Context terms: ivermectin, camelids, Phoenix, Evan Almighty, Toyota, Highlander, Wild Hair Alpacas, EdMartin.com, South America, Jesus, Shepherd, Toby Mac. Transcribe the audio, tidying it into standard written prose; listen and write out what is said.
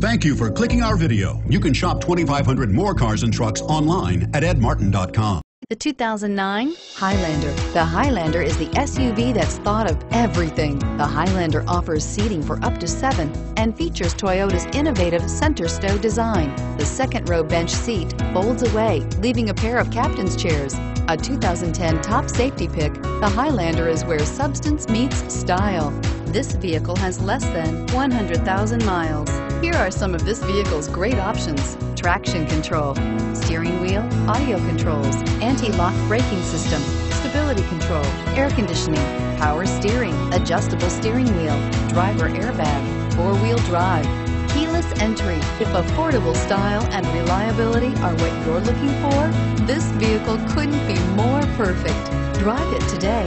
Thank you for clicking our video. You can shop 2,500 more cars and trucks online at EdMartin.com. The 2009 Highlander. The Highlander is the SUV that's thought of everything. The Highlander offers seating for up to 7 and features Toyota's innovative center stow design. The second row bench seat folds away, leaving a pair of captain's chairs. A 2010 top safety pick, the Highlander is where substance meets style. This vehicle has less than 100,000 miles. Here are some of this vehicle's great options: traction control, steering wheel audio controls, anti-lock braking system, stability control, air conditioning, power steering, adjustable steering wheel, driver airbag, four-wheel drive, keyless entry. If affordable style and reliability are what you're looking for, this vehicle couldn't be more perfect. Drive it today.